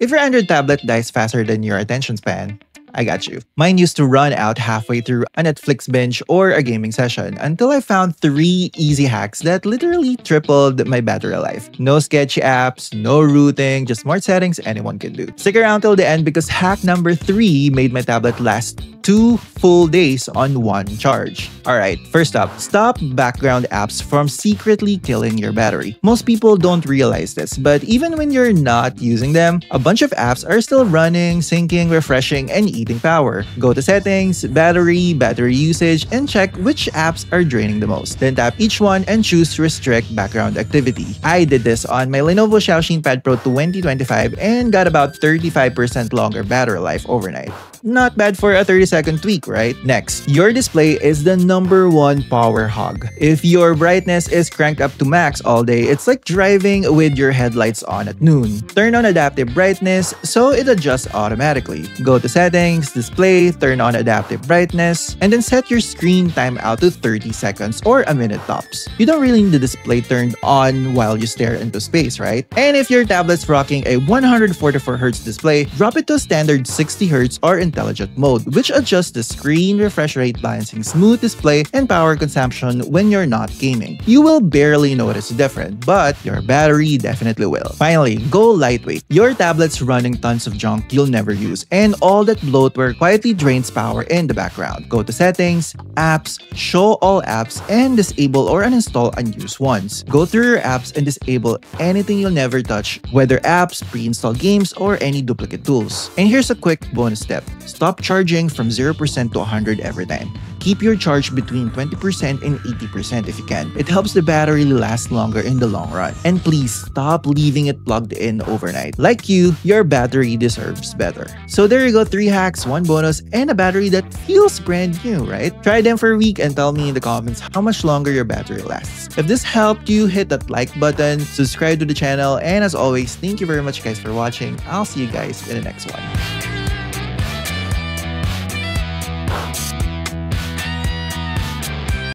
If your Android tablet dies faster than your attention span, I got you. Mine used to run out halfway through a Netflix binge or a gaming session until I found 3 easy hacks that literally tripled my battery life. No sketchy apps, no routing, just smart settings anyone can do. Stick around till the end because hack number 3 made my tablet last 2 full days on 1 charge. Alright, first up, stop background apps from secretly killing your battery. Most people don't realize this, but even when you're not using them, a bunch of apps are still running, syncing, refreshing, and eating power. Go to settings, battery, battery usage, and check which apps are draining the most. Then tap each one and choose restrict background activity. I did this on my Lenovo Xiaoxin Pad Pro 2025 and got about 35% longer battery life overnight. Not bad for a 30-second tweak, right? Next, your display is the #1 power hog. If your brightness is cranked up to max all day, it's like driving with your headlights on at noon. Turn on adaptive brightness so it adjusts automatically. Go to settings, display, turn on adaptive brightness, and then set your screen time out to 30 seconds or a minute tops. You don't really need the display turned on while you stare into space, right? And if your tablet's rocking a 144Hz display, drop it to a standard 60Hz or intelligent mode, which adjusts the screen refresh rate, balancing smooth display and power consumption when you're not gaming. You will barely notice the difference, but your battery definitely will. Finally, go lightweight. Your tablet's running tons of junk you'll never use, and all that bloatware quietly drains power in the background. Go to settings, apps, show all apps, and disable or uninstall unused ones. Go through your apps and disable anything you'll never touch, whether apps, pre-installed games, or any duplicate tools. And here's a quick bonus tip. Stop charging from 0% to 100 every time. Keep your charge between 20% and 80% if you can. It helps the battery last longer in the long run. And please stop leaving it plugged in overnight. Like you, your battery deserves better. So there you go, 3 hacks, 1 bonus, and a battery that feels brand new, right? Try them for a week and tell me in the comments how much longer your battery lasts. If this helped you, hit that like button, subscribe to the channel, and as always, thank you very much guys for watching. I'll see you guys in the next one.